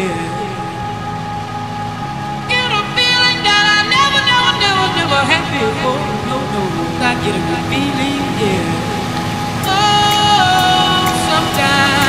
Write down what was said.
Get a feeling that I never had before. No, no, I get a good feeling, yeah. Oh, sometimes.